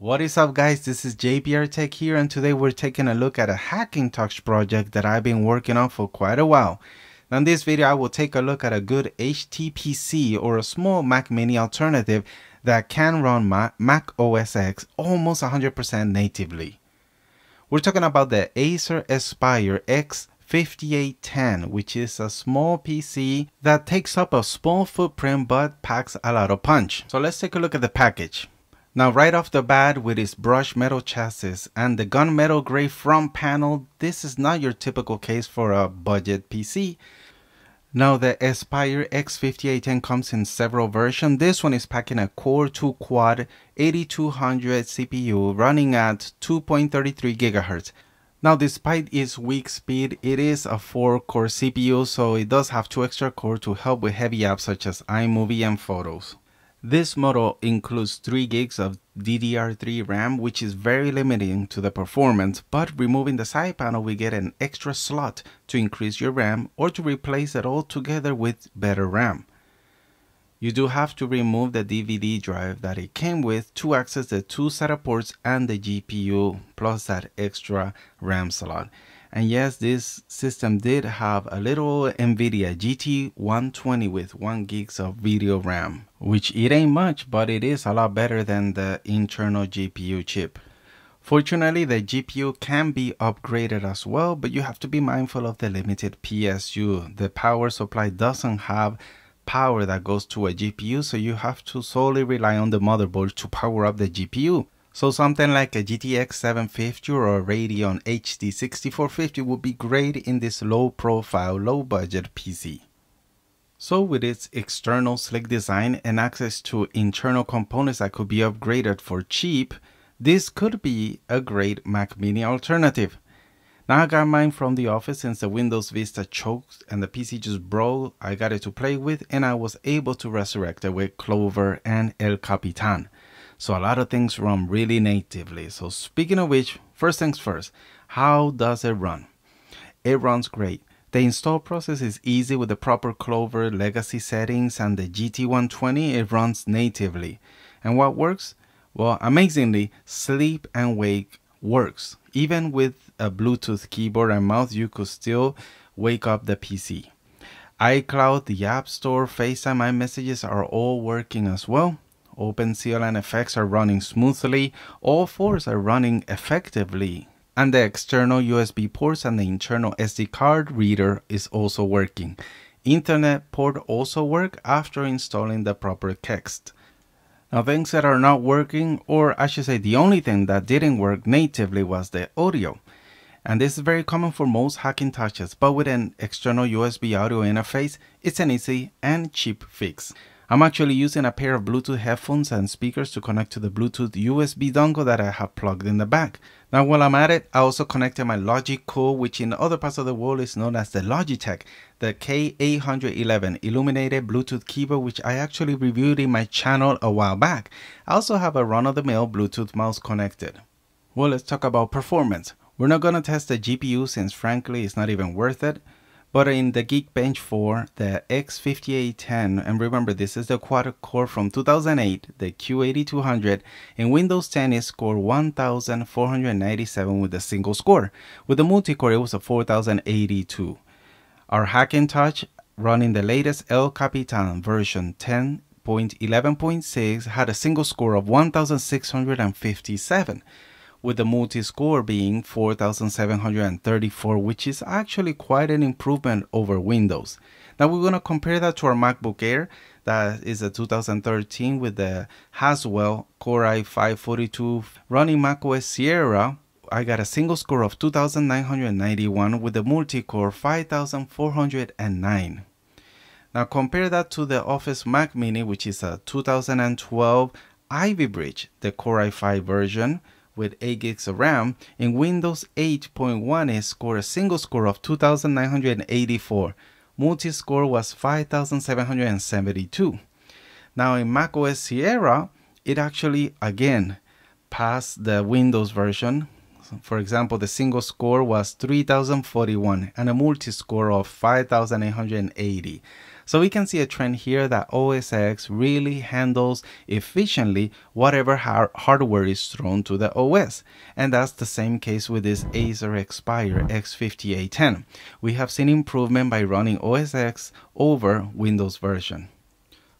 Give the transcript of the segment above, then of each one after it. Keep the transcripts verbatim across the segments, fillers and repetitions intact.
What is up, guys? This is J B R Tech here, and today we're taking a look at a Hackintosh project that I've been working on for quite a while. Now in this video I will take a look at a good H T P C or a small Mac Mini alternative that can run Mac O S X almost one hundred percent natively. We're talking about the Acer Aspire X five eight one zero, which is a small P C that takes up a small footprint but packs a lot of punch. So let's take a look at the package. Now right off the bat, with its brushed metal chassis and the gunmetal gray front panel, this is not your typical case for a budget P C. Now the Aspire X five eight one zero comes in several versions. This one is packing a Core two Quad eighty-two hundred C P U running at two point three three gigahertz. Now despite its weak speed, it is a four core C P U, so it does have two extra cores to help with heavy apps such as iMovie and Photos. This model includes three gigs of D D R three RAM, which is very limiting to the performance, but removing the side panel we get an extra slot to increase your RAM or to replace it altogether with better RAM. You do have to remove the D V D drive that it came with to access the two SATA ports and the G P U plus that extra RAM slot. And yes, this system did have a little NVIDIA G T one twenty with one gig of video RAM, which it ain't much, but it is a lot better than the internal G P U chip. Fortunately, the G P U can be upgraded as well, but you have to be mindful of the limited P S U. The power supply doesn't have power that goes to a G P U, so you have to solely rely on the motherboard to power up the G P U. So something like a G T X seven fifty or a Radeon H D sixty-four fifty would be great in this low profile, low budget P C. So with its external slick design and access to internal components that could be upgraded for cheap, this could be a great Mac Mini alternative. Now I got mine from the office since the Windows Vista choked and the P C just broke. I got it to play with and I was able to resurrect it with Clover and El Capitan. So a lot of things run really natively. So speaking of which, first things first, how does it run? It runs great. The install process is easy with the proper Clover legacy settings and the G T one twenty, it runs natively. And what works? Well, amazingly, sleep and wake works. Even with a Bluetooth keyboard and mouse, you could still wake up the P C. iCloud, the App Store, FaceTime, iMessages are all working as well. OpenCL and effects are running smoothly, all fours are running effectively, and the external U S B ports and the internal S D card reader is also working. Internet port also work after installing the proper kext. Now things that are not working, or I should say the only thing that didn't work natively, was the audio. And this is very common for most Hackintoshes, but with an external U S B audio interface, it's an easy and cheap fix. I'm actually using a pair of Bluetooth headphones and speakers to connect to the Bluetooth U S B dongle that I have plugged in the back. Now while I'm at it, I also connected my Logic Core, which in other parts of the world is known as the Logitech, the K eight eleven illuminated Bluetooth keyboard, which I actually reviewed in my channel a while back. I also have a run-of-the-mill Bluetooth mouse connected. Well, let's talk about performance. We're not going to test the G P U since frankly it's not even worth it. But in the Geekbench four, the X five eight one zero, and remember this is the quad-core from two thousand eight, the Q eighty-two hundred, in Windows ten is Core one thousand four hundred ninety-seven with a single score. With the multi-core it was a four thousand eighty-two. Our Hackintosh running the latest El Capitan version ten point eleven point six had a single score of one thousand six hundred fifty-seven. With the multi-score being four thousand seven hundred thirty-four, which is actually quite an improvement over Windows. Now we're going to compare that to our MacBook Air, that is a two thousand thirteen with the Haswell Core i five forty-two running macOS Sierra. I got a single score of two thousand nine hundred ninety-one with the multi-core five thousand four hundred nine. Now compare that to the Office Mac Mini, which is a two thousand twelve Ivy Bridge, the Core i five version, with eight gigs of RAM. In Windows eight point one it scored a single score of two thousand nine hundred eighty-four. Multi-score was five thousand seven hundred seventy-two. Now in macOS Sierra, it actually again passed the Windows version. For example, the single score was three thousand forty-one and a multi-score of five thousand eight hundred eighty. So we can see a trend here that O S X really handles efficiently whatever har hardware is thrown to the O S. And that's the same case with this Acer Aspire X fifty-eight ten. We have seen improvement by running O S X over Windows version.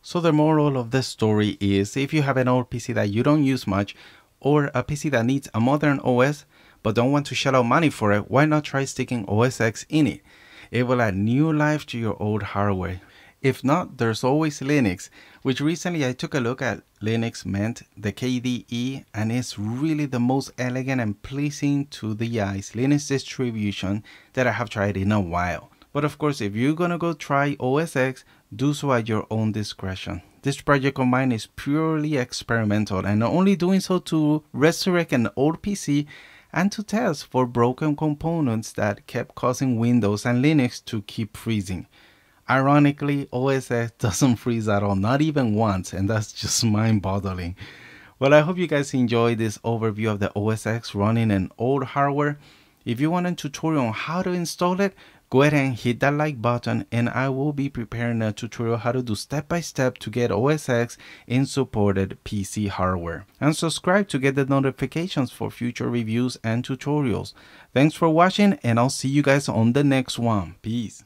So the moral of this story is, if you have an old P C that you don't use much, or a P C that needs a modern O S but don't want to shell out money for it, why not try sticking O S X in it? It will add new life to your old hardware. If not, there's always Linux, which recently I took a look at Linux Mint, the K D E, and it's really the most elegant and pleasing to the eyes Linux distribution that I have tried in a while. But of course, if you're gonna go try O S X, do so at your own discretion. This project of mine is purely experimental, and not only doing so to resurrect an old P C and to test for broken components that kept causing Windows and Linux to keep freezing. Ironically, O S X doesn't freeze at all, not even once, and that's just mind-boggling. Well, I hope you guys enjoyed this overview of the O S X running an old hardware. If you want a tutorial on how to install it, go ahead and hit that like button, and I will be preparing a tutorial how to do step by step to get O S X in supported P C hardware. And subscribe to get the notifications for future reviews and tutorials. Thanks for watching, and I'll see you guys on the next one. Peace.